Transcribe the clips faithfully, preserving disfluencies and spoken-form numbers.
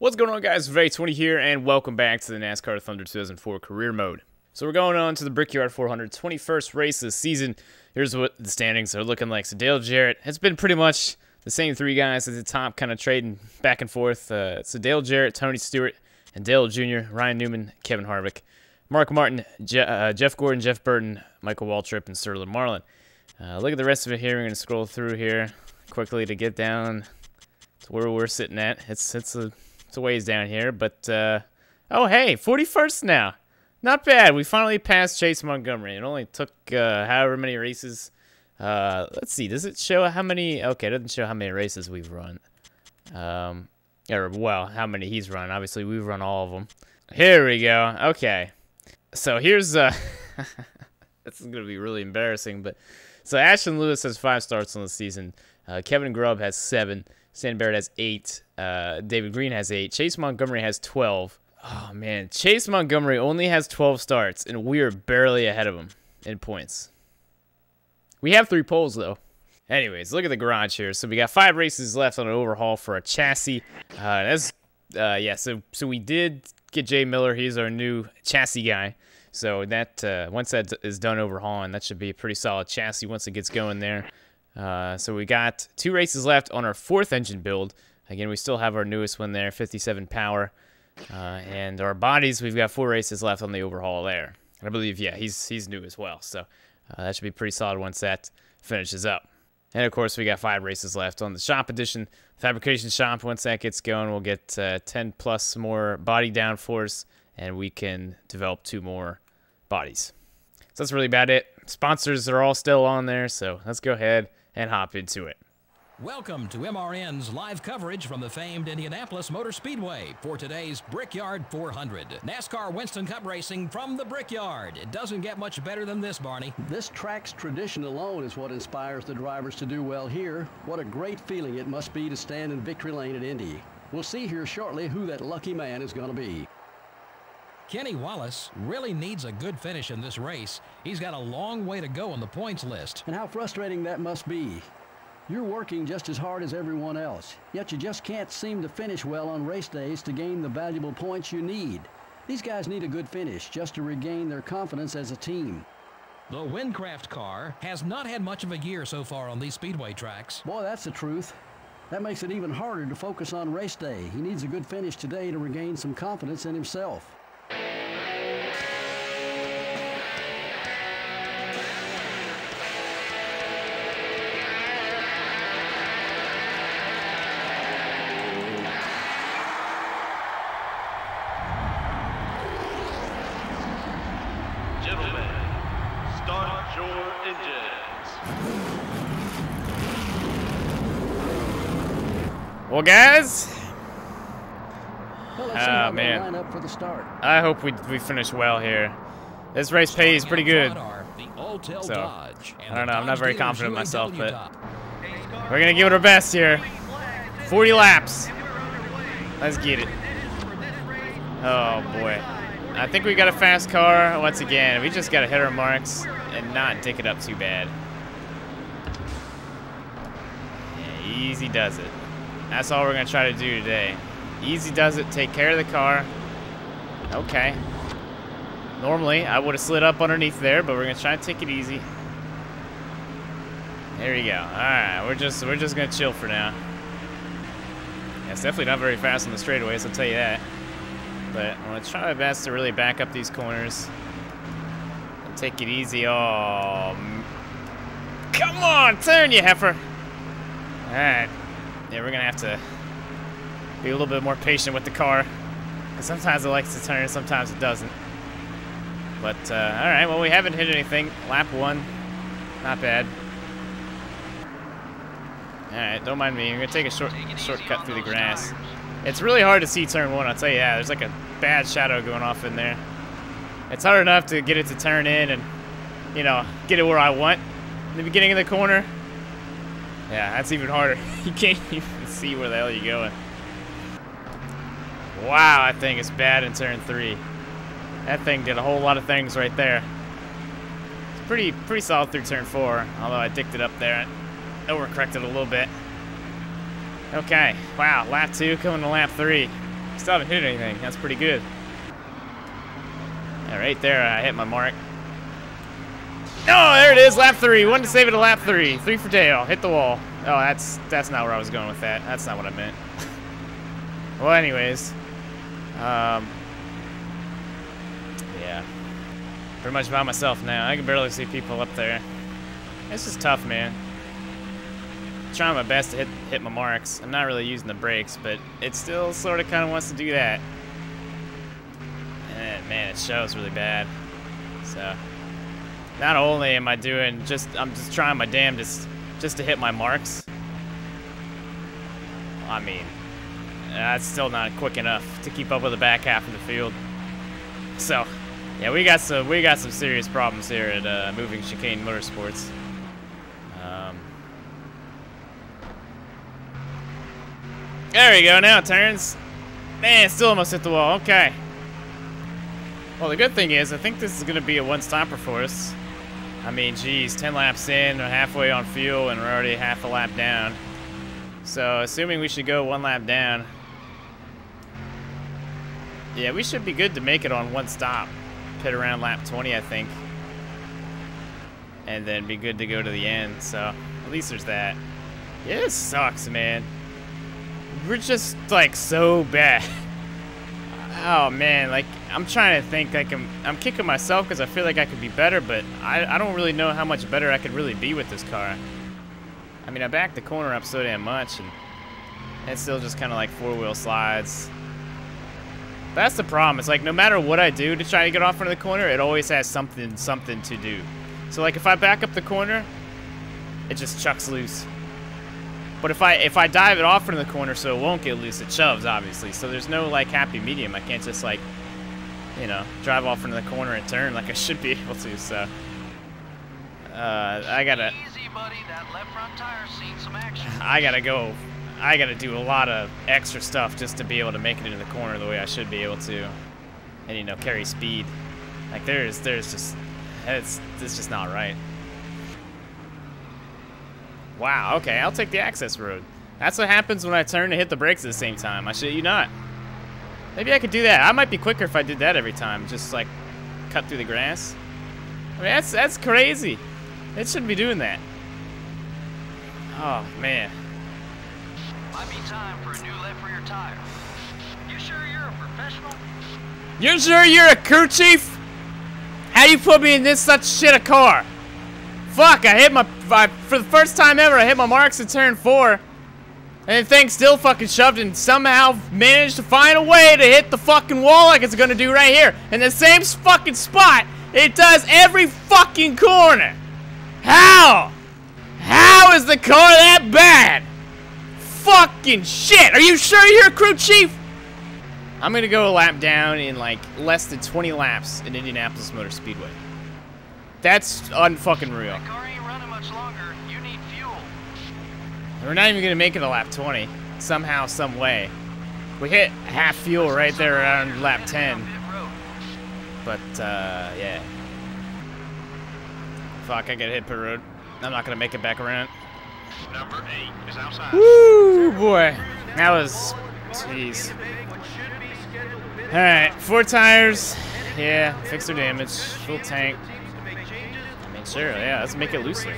What's going on, guys? Vay twenty here, and welcome back to the NASCAR Thunder two thousand four Career Mode. So we're going on to the Brickyard four hundred, twenty-first race of the season. Here's what the standings are looking like. So Dale Jarrett has been pretty much the same three guys at the top, kind of trading back and forth. Uh, so Dale Jarrett, Tony Stewart, and Dale Junior, Ryan Newman, Kevin Harvick, Mark Martin, Je uh, Jeff Gordon, Jeff Burton, Michael Waltrip, and Sterling Marlin. Uh, look at the rest of it here. We're going to scroll through here quickly to get down to where we're sitting at. It's, it's, a, it's a ways down here, but, uh, oh, hey, forty-first now. Not bad. We finally passed Chase Montgomery. It only took uh, however many races. Uh, let's see. Does it show how many? Okay, it doesn't show how many races we've run. Um, or, well, how many he's run. Obviously, we've run all of them. Here we go. Okay. So here's... Uh, this is going to be really embarrassing, but... So Ashton Lewis has five starts on the season. Uh, Kevin Grubb has seven. Sam Barrett has eight. Uh, David Green has eight. Chase Montgomery has twelve. Oh, man. Chase Montgomery only has twelve starts, and we are barely ahead of him in points. We have three poles, though. Anyways, look at the garage here. So we got five races left on an overhaul for a chassis. Uh, that's, uh, yeah, so, so we did get Jay Miller. He's our new chassis guy. So that uh, once that is done overhauling, that should be a pretty solid chassis once it gets going there. Uh, so we got two races left on our fourth engine build. Again, we still have our newest one there, fifty-seven Power. Uh, and our bodies, we've got four races left on the overhaul there. And I believe, yeah, he's he's new as well. So uh, that should be pretty solid once that finishes up. And, of course, we got five races left on the shop edition. Fabrication shop, once that gets going, we'll get uh, ten plus more body downforce, and we can develop two more bodies. So that's really about it. Sponsors are all still on there, so let's go ahead and hop into it. Welcome to M R N's live coverage from the famed Indianapolis Motor Speedway for today's Brickyard four hundred. NASCAR Winston Cup racing from the Brickyard. It doesn't get much better than this, Barney. This track's tradition alone is what inspires the drivers to do well here. What a great feeling it must be to stand in victory lane at Indy. We'll see here shortly who that lucky man is going to be. Kenny Wallace really needs a good finish in this race. He's got a long way to go on the points list. And how frustrating that must be. You're working just as hard as everyone else, yet you just can't seem to finish well on race days to gain the valuable points you need. These guys need a good finish just to regain their confidence as a team. The Windcraft car has not had much of a year so far on these speedway tracks. Boy, that's the truth. That makes it even harder to focus on race day. He needs a good finish today to regain some confidence in himself. Well, guys, oh man, I hope we, we finish well here. This race pay is pretty good, so I don't know, I'm not very confident in myself, but we're going to give it our best here. forty laps. Let's get it. Oh, boy. I think we got a fast car once again. We just got to hit our marks and not dick it up too bad. Yeah, easy does it. That's all we're going to try to do today. Easy does it. Take care of the car. Okay. Normally, I would have slid up underneath there, but we're going to try to take it easy. There you go. All right. We're just, we're just going to chill for now. Yeah, it's definitely not very fast on the straightaways, I'll tell you that. But I'm going to try my best to really back up these corners. And take it easy. Oh, come on. Turn, you heifer. All right. Yeah, we're going to have to be a little bit more patient with the car. Because sometimes it likes to turn, sometimes it doesn't. But, uh, alright, well, we haven't hit anything. Lap one. Not bad. Alright, don't mind me. I'm going to take a short shortcut through the grass. Tires. It's really hard to see turn one, I'll tell you that. There's like a bad shadow going off in there. It's hard enough to get it to turn in and, you know, get it where I want in the beginning of the corner. Yeah, that's even harder. You can't even see where the hell you're going. Wow, that thing is bad in turn three. That thing did a whole lot of things right there. It's pretty pretty solid through turn four, although I dicked it up there. Overcorrected a little bit. Okay, wow, lap two coming to lap three. Still haven't hit anything. That's pretty good. Yeah, right there, I hit my mark. Oh, there it is, lap three. One to save it to lap three. Three for Dale. Hit the wall. Oh, that's that's not where I was going with that. That's not what I meant. Well, anyways. Um, yeah. Pretty much by myself now. I can barely see people up there. This is tough, man. I'm trying my best to hit, hit my marks. I'm not really using the brakes, but it still sort of kind of wants to do that. And man, it shows really bad. So, not only am I doing just, I'm just trying my damnedest just to hit my marks. I mean, that's still not quick enough to keep up with the back half of the field. So, yeah, we got some we got some serious problems here at uh, Moving Chicane Motorsports. Um, there we go. Now it turns. Man, still almost hit the wall. Okay. Well, the good thing is, I think this is going to be a one-stopper for us. I mean, geez, ten laps in, we're halfway on fuel, and we're already half a lap down. So, assuming we should go one lap down. Yeah, we should be good to make it on one stop. Pit around lap twenty, I think. And then be good to go to the end, so at least there's that. Yeah, this sucks, man. We're just, like, so bad. Oh, man, like, I'm trying to think, like, I'm, I'm kicking myself because I feel like I could be better, but I, I don't really know how much better I could really be with this car. I mean, I backed the corner up so damn much, and it's still just kind of like four-wheel slides. That's the problem. It's like no matter what I do to try to get off into the corner, it always has something something to do. So like if I back up the corner, it just chucks loose. But if I if I dive it off into the corner so it won't get loose, it shoves obviously. So there's no like happy medium. I can't just like, you know, drive off into the corner and turn like I should be able to. So uh, I gotta Easy, buddy. That left front tire's seen some action. I gotta go. I gotta do a lot of extra stuff just to be able to make it into the corner the way I should be able to, and you know, carry speed. Like there's, there's just, it's, it's just not right. Wow. Okay, I'll take the access road. That's what happens when I turn and hit the brakes at the same time. I shit you not. Maybe I could do that. I might be quicker if I did that every time. Just like cut through the grass. I mean, that's that's crazy. It shouldn't be doing that. Oh man. Might be time for a new left rear tire. You sure you're a professional? You sure you're a crew chief? How you put me in this such shit a car? Fuck, I hit my, I, for the first time ever, I hit my marks in turn four. And the thing still fucking shoved and somehow managed to find a way to hit the fucking wall like it's gonna do right here. In the same fucking spot, it does every fucking corner. How? How is the car that bad? Fucking shit! Are you sure you're a crew chief? I'm gonna go a lap down in like less than twenty laps in Indianapolis Motor Speedway. That's unfucking real. That car ain't running much longer. You need fuel. We're not even gonna make it to lap twenty. Somehow, some way. We hit half fuel right there around lap ten. But uh, yeah. Fuck! I gotta hit pit road. I'm not gonna make it back around. Number eight is outside. Woo boy, that was, jeez. All right, four tires. Yeah, fix their damage. Full tank. I mean, sure. Yeah, let's make it looser.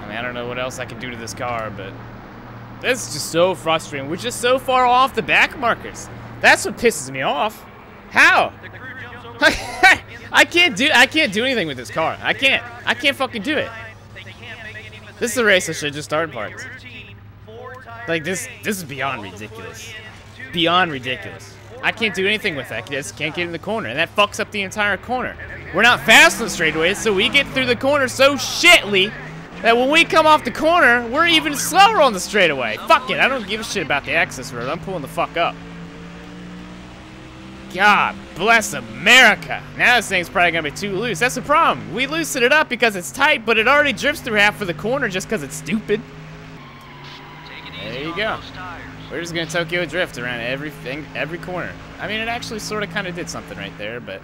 I mean, I don't know what else I can do to this car, but this is just so frustrating. We're just so far off the back markers. That's what pisses me off. How? I can't do. I can't do anything with this car. I can't. I can't fucking do it. This is a race I should just start parts. Like this, this is beyond ridiculous. Beyond ridiculous. I can't do anything with that. I just can't get in the corner, and that fucks up the entire corner. We're not fast in the straightaways, so we get through the corner so shitly that when we come off the corner, we're even slower on the straightaway. Fuck it, I don't give a shit about the access road. I'm pulling the fuck up. God bless America. Now this thing's probably gonna be too loose. That's the problem. We loosen it up because it's tight, but it already drifts through half of the corner just because it's stupid. There you go. We're just gonna Tokyo drift around everything, every corner. I mean, it actually sort of kind of did something right there, but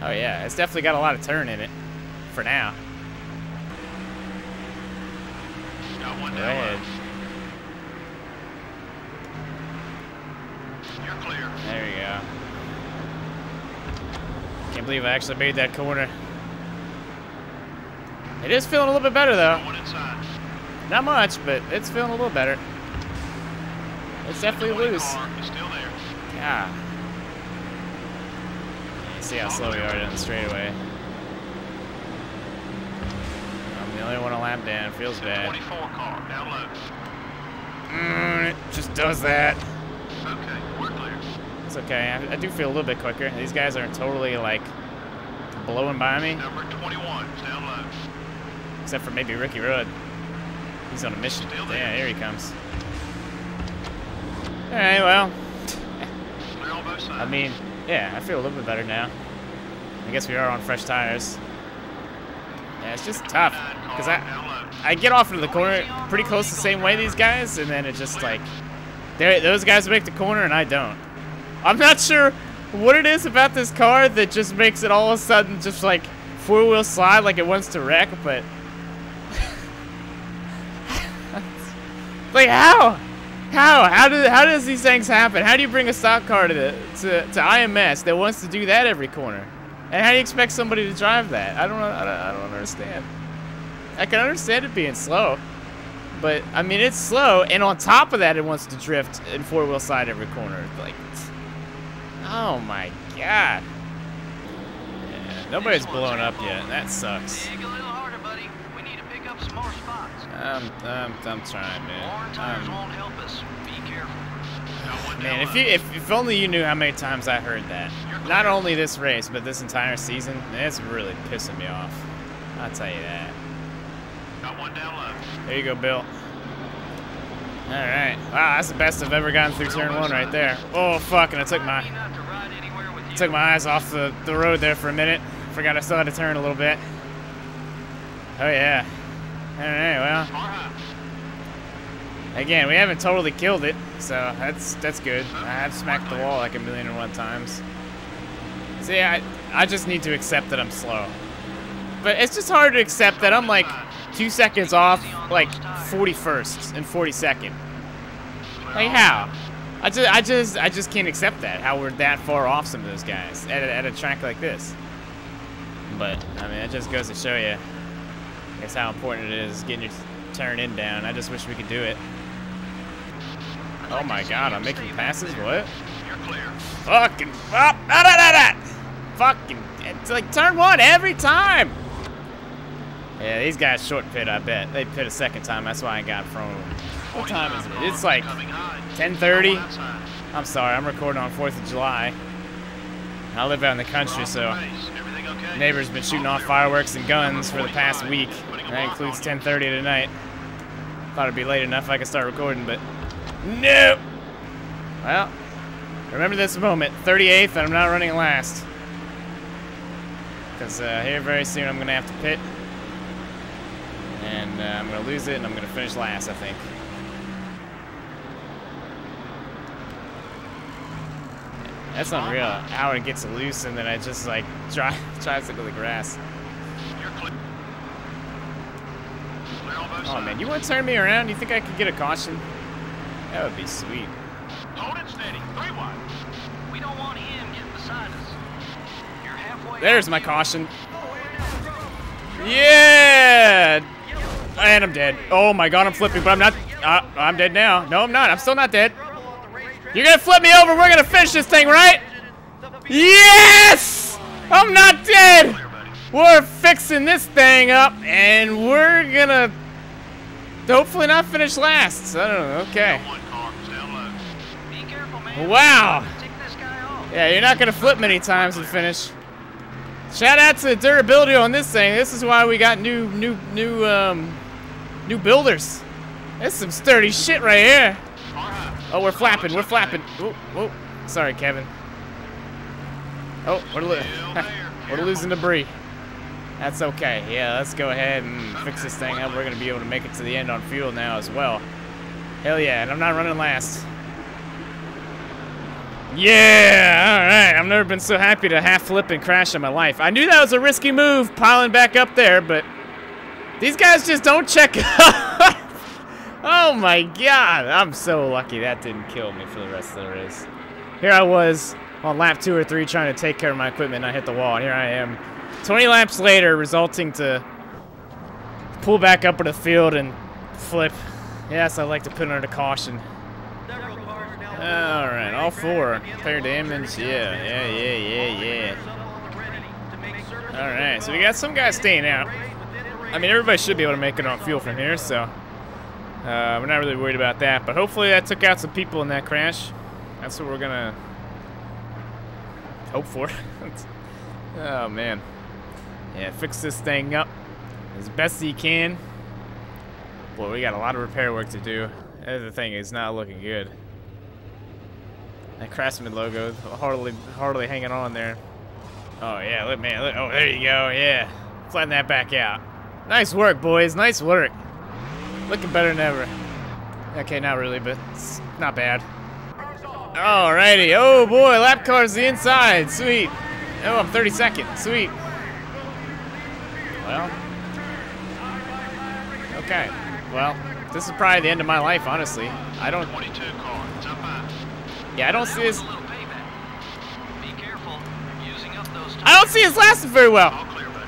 oh yeah, it's definitely got a lot of turn in it for now. Got one down. You're clear. There you go. Can't believe I actually made that corner. It is feeling a little bit better, though. Not much, but it's feeling a little better. It's definitely loose. Yeah. See how slow we are down the straightaway. I'm the only one a lap down. Feels bad. Mm, it just does that. It's okay. I, I do feel a little bit quicker. These guys are totally like blowing by me. Except for maybe Ricky Rudd. He's on a mission. Yeah, here he comes. All right, well. I mean, yeah, I feel a little bit better now. I guess we are on fresh tires. Yeah, it's just tough because I I get off into the corner pretty close the same way these guys, and then it's just like those guys make the corner and I don't. I'm not sure what it is about this car that just makes it all of a sudden just like four-wheel slide like it wants to wreck, but like how? How? How do how does these things happen? How do you bring a stock car to the to, to I M S that wants to do that every corner? And how do you expect somebody to drive that? I don't I don't, I don't understand. I can understand it being slow, but I mean it's slow, and on top of that, it wants to drift in four-wheel slide every corner. Like, oh my god! Yeah, nobody's blown up yet. That sucks. I'm, I'm, I'm trying, man. Um, man, if you, if, if only you knew how many times I heard that. Not only this race, but this entire season. It's really pissing me off. I'll tell you that. There you go, Bill. All right. Wow, that's the best I've ever gotten through turn one right there. Oh, fuck, and I took my, took my eyes off the, the road there for a minute. Forgot I still had to turn a little bit. Oh, yeah. All right, well, again, we haven't totally killed it, so that's that's good. I have smacked the wall like a million and one times. See, I, I just need to accept that I'm slow. But it's just hard to accept that I'm like two seconds off, like forty-first and forty-second. Like how? I just I just I just can't accept that, how we're that far off some of those guys at a, at a track like this. But I mean, it just goes to show you. That's how important it is getting your turn in down. I just wish we could do it. Oh my god, I'm making passes? What? You're clear. Fucking. Oh, da, da, da, da. Fucking. It's like turn one every time! Yeah, these guys short pit, I bet. They pit a second time, that's why I got thrown. What time is it? It's like ten thirty. I'm sorry, I'm recording on fourth of July. I live out in the country, so. Neighbor's been shooting off fireworks and guns for the past week. And that includes ten thirty tonight. Thought it'd be late enough I could start recording, but no! Well, remember this moment, thirty-eighth, and I'm not running last. Because uh, here very soon I'm going to have to pit. And uh, I'm going to lose it, and I'm going to finish last, I think. That's unreal, how it gets loose and then I just like try tricycle the grass. Oh man, you want to turn me around? You think I could get a caution? That would be sweet. Hold it steady, three wide. We don't want him getting beside us. You're halfway. There's my caution. Yeah! And I'm dead. Oh my god, I'm flipping, but I'm not. Uh, I'm dead now. No, I'm not. I'm still not dead. You're gonna flip me over, we're gonna finish this thing, right? Yes! I'm not dead! We're fixing this thing up, and we're gonna hopefully not finish last. I don't know, okay. Wow! Yeah, you're not gonna flip many times and finish. Shout out to the durability on this thing. This is why we got new, new, new, um, new builders. That's some sturdy shit right here. Oh, we're flapping, we're flapping. Ooh, whoa. Sorry, Kevin. Oh, we're, lo we're losing debris. That's okay. Yeah, let's go ahead and fix this thing up. We're going to be able to make it to the end on fuel now as well. Hell yeah, and I'm not running last. Yeah, all right. I've never been so happy to half flip and crash in my life. I knew that was a risky move, piling back up there, but these guys just don't check up. Oh my god, I'm so lucky that didn't kill me for the rest of the race. Here I was on lap two or three trying to take care of my equipment, and I hit the wall, and here I am twenty laps later, resulting to pull back up in the field and flip. Yes, I like to put under caution. All right, all four. Fair damage. Yeah, yeah, yeah, yeah, yeah. All right, so we got some guys staying out. I mean, everybody should be able to make it on fuel from here, so uh, we're not really worried about that. But hopefully that took out some people in that crash. That's what we're gonna hope for. Oh, man. Yeah, fix this thing up as best you can. Boy, we got a lot of repair work to do. The other thing is not looking good. That Craftsman logo hardly hardly hanging on there. Oh, yeah, look, man. Look, oh, there you go. Yeah. Flatten that back out. Nice work, boys. Nice work. Looking better than ever. Okay, not really, but it's not bad. Alrighty. Oh, boy. Lap car's the inside. Sweet. Oh, I'm thirty-second. Sweet. Well. Okay. Well, this is probably the end of my life, honestly. I don't... Yeah, I don't see his... I don't see his lasting very well.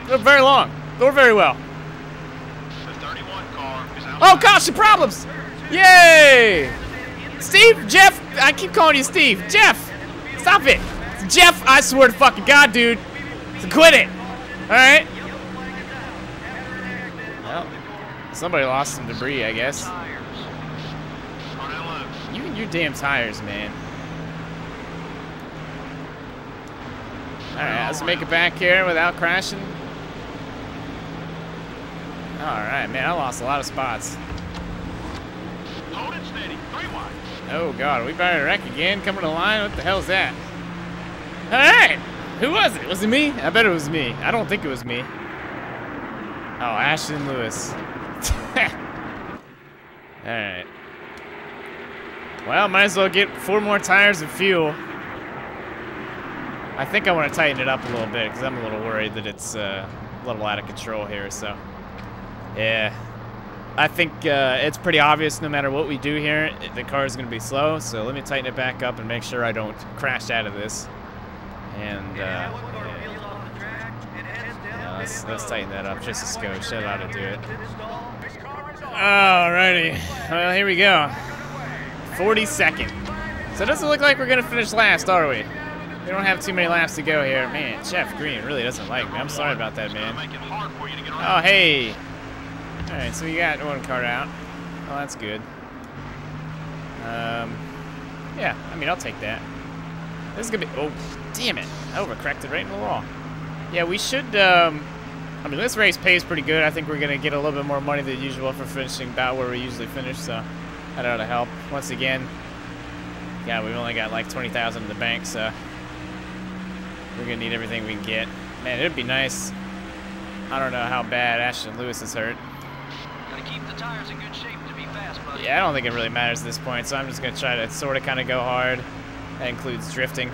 They're very long. They're very well. Oh, gosh, the problems. Yay. Steve, Jeff, I keep calling you Steve. Jeff, stop it. Jeff, I swear to fucking God, dude. So quit it. Alright? Well, somebody lost some debris, I guess. You and your damn tires, man. Alright, let's make it back here without crashing. Alright, man, I lost a lot of spots. Hold it steady. Three wide. Oh, God, are we by a wreck again? Coming to the line? What the hell is that? All right, who was it? Was it me? I bet it was me. I don't think it was me. Oh, Ashton Lewis. All right. Well, might as well get four more tires and fuel. I think I want to tighten it up a little bit because I'm a little worried that it's uh, a little out of control here. So, yeah, I think uh, it's pretty obvious no matter what we do here, the car is going to be slow. So let me tighten it back up and make sure I don't crash out of this. And uh, yeah. uh, let's, let's tighten that up just a skosh. That ought to do it. Alrighty. Well, here we go. forty-second. So it doesn't look like we're going to finish last, are we? We don't have too many laps to go here. Man, Jeff Green really doesn't like me. I'm sorry about that, man. Oh, hey. Alright, so we got one car out. Oh, that's good. Um, yeah, I mean, I'll take that. This is going to be... Oh. Damn it, I overcorrected right in the wall. Yeah, we should, um, I mean, this race pays pretty good. I think we're going to get a little bit more money than usual for finishing about where we usually finish, so that ought to help. Once again, yeah, we've only got like twenty thousand in the bank, so we're going to need everything we can get. Man, it'd be nice. I don't know how bad Ashton Lewis is hurt. Gotta keep the tires in good shape to be fast, buddy. Yeah, I don't think it really matters at this point, so I'm just going to try to sort of kind of go hard. That includes drifting.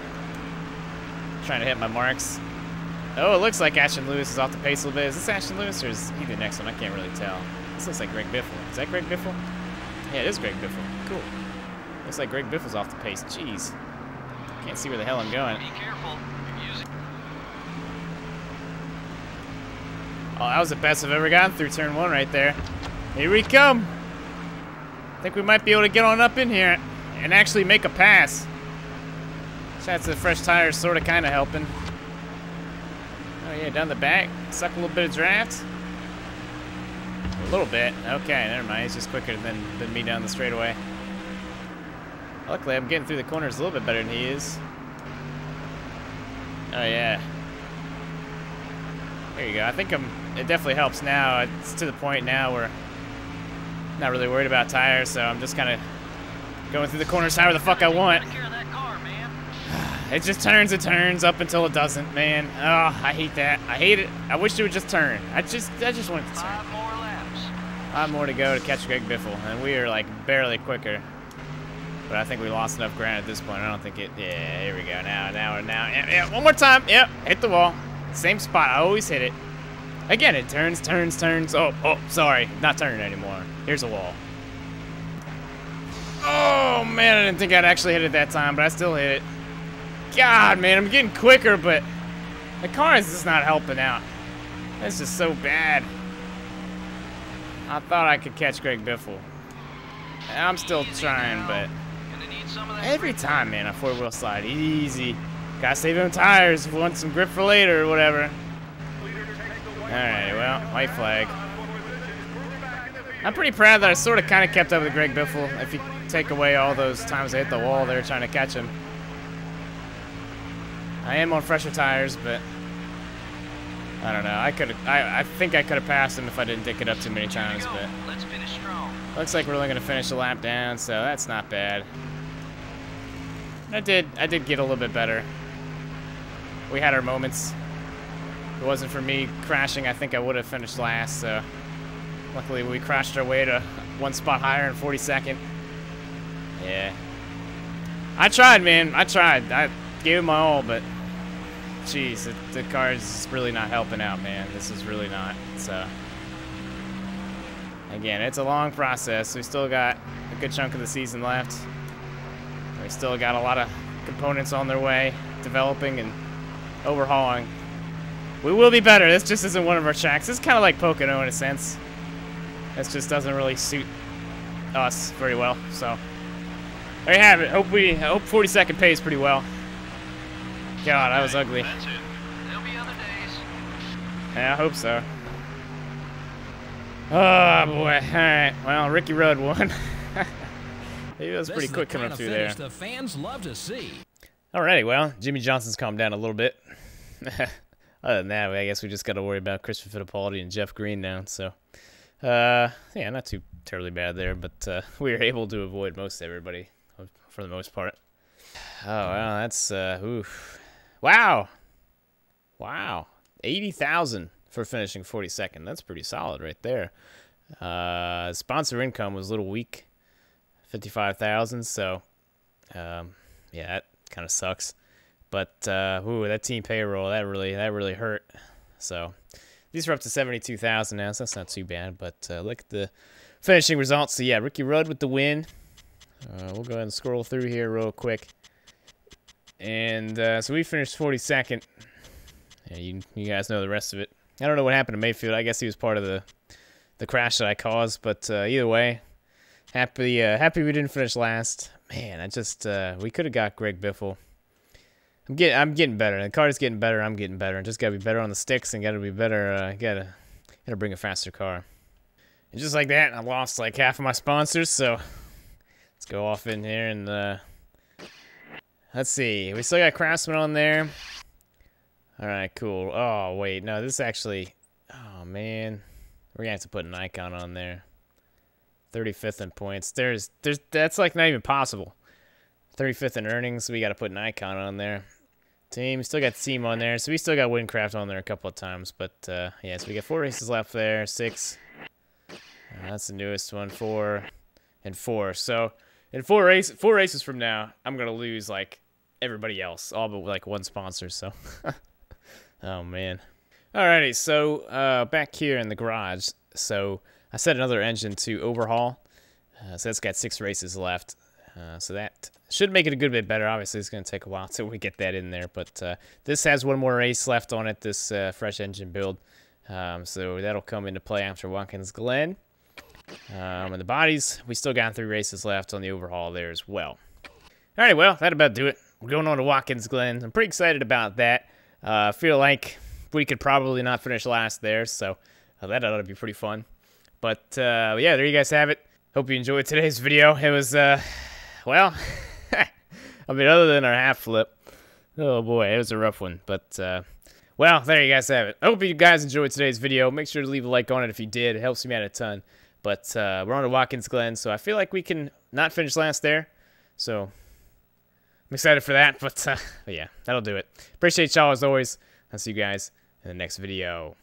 Trying to hit my marks. Oh, it looks like Ashton Lewis is off the pace a little bit. Is this Ashton Lewis or is he the next one? I can't really tell. This looks like Greg Biffle. Is that Greg Biffle? Yeah, it is Greg Biffle. Cool. Looks like Greg Biffle's off the pace. Jeez. Can't see where the hell I'm going. Be careful. Oh, that was the best I've ever gotten through turn one right there. Here we come. I think we might be able to get on up in here and actually make a pass. That's the fresh tires sort of kind of helping. Oh, yeah, down the back. Suck a little bit of draft. A little bit. Okay, never mind. He's just quicker than, than me down the straightaway. Luckily, I'm getting through the corners a little bit better than he is. Oh, yeah. There you go. I think I'm, it definitely helps now. It's to the point now where I'm not really worried about tires, so I'm just kind of going through the corners however the fuck I want. It just turns and turns up until it doesn't, man. Oh, I hate that. I hate it. I wish it would just turn. I just I just want it to turn. Five more laps. Five more to go to catch Greg Biffle, and we are, like, barely quicker. But I think we lost enough ground at this point. I don't think it... Yeah, here we go. Now, now, now. Yeah, yeah. One more time. Yep, yeah, hit the wall. Same spot. I always hit it. Again, it turns, turns, turns. Oh, oh, sorry. Not turning anymore. Here's a wall. Oh, man, I didn't think I'd actually hit it that time, but I still hit it. God, man, I'm getting quicker, but the car is just not helping out. That's just so bad. I thought I could catch Greg Biffle. I'm still trying, but every time, man, I four-wheel slide. Easy. Gotta save them tires if we want some grip for later or whatever. Alright, well, white flag. I'm pretty proud that I sort of kind of kept up with Greg Biffle, if you take away all those times I hit the wall there trying to catch him. I am on fresher tires, but I don't know. I could, I, I think I could have passed him if I didn't dick it up too many times, but looks like we're only going to finish a lap down, so that's not bad. I did, I did get a little bit better. We had our moments. If it wasn't for me crashing, I think I would have finished last, so luckily we crashed our way to one spot higher in forty-second. Yeah. I tried, man. I tried. I gave it my all, but jeez, the, the car is really not helping out, man. This is really not. So again, it's a long process. We still got a good chunk of the season left. We still got a lot of components on their way, developing and overhauling. We will be better. This just isn't one of our tracks. It's kind of like Pocono in a sense. This just doesn't really suit us very well. So there you have it. Hope we hope forty-second pays pretty well. God, that was ugly. That's it. There'll be other days. Yeah, I hope so. Oh boy. All right. Well, Ricky Rudd won. Maybe that was pretty quick coming up through there. The fans love to see. Alrighty, well, Jimmy Johnson's calmed down a little bit. Other than that, I guess we just got to worry about Christopher Fittipaldi and Jeff Green now. So, uh, yeah, not too terribly bad there, but uh, we were able to avoid most everybody for the most part. Oh, well, that's uh, oof. Wow, wow, eighty thousand for finishing forty-second. That's pretty solid right there. Uh, sponsor income was a little weak. fifty-five thousand, so um, yeah, that kind of sucks. But uh, ooh, that team payroll, that really, that really hurt. So these are up to seventy-two thousand now, so that's not too bad. But uh, look at the finishing results. So yeah, Ricky Rudd with the win. Uh, we'll go ahead and scroll through here real quick. And uh, so we finished forty-second. Yeah, you, you guys know the rest of it. I don't know what happened to Mayfield. I guess he was part of the the crash that I caused. But uh, either way. Happy, uh, happy we didn't finish last. Man, I just uh, we could have got Greg Biffle. I'm getting, I'm getting better. The car's getting better. I'm getting better. I just gotta be better on the sticks and gotta be better. Uh, gotta, gotta bring a faster car. And just like that, I lost like half of my sponsors. So let's go off in here and uh, let's see. We still got Craftsman on there. All right, cool. Oh wait, no, this actually. Oh man, we're gonna have to put an icon on there. thirty-fifth in points. There's, there's, that's like not even possible. thirty-fifth in earnings. We got to put an icon on there. Team, we still got team on there. So we still got Windcraft on there a couple of times. But uh, yeah, so we got four races left there. Six. Uh, that's the newest one. Four and four. So in four race, four races from now, I'm gonna lose like everybody else, all but like one sponsor. So, oh man. Alrighty. So uh, back here in the garage. So. I set another engine to overhaul, uh, so that's got six races left, uh, so that should make it a good bit better. Obviously, it's going to take a while till we get that in there, but uh, this has one more race left on it, this uh, fresh engine build, um, so that'll come into play after Watkins Glen. Um, and the bodies, we still got three races left on the overhaul there as well. All right, well, that about do it. We're going on to Watkins Glen. I'm pretty excited about that. I uh, feel like we could probably not finish last there, so uh, that ought to be pretty fun. But, uh, yeah, there you guys have it. Hope you enjoyed today's video. It was, uh, well, I mean, other than our half flip, oh boy, it was a rough one. But, uh, well, there you guys have it. I hope you guys enjoyed today's video. Make sure to leave a like on it if you did. It helps me out a ton. But uh, we're on to Watkins Glen, so I feel like we can not finish last there. So I'm excited for that. But, uh, but yeah, that'll do it. Appreciate y'all as always. I'll see you guys in the next video.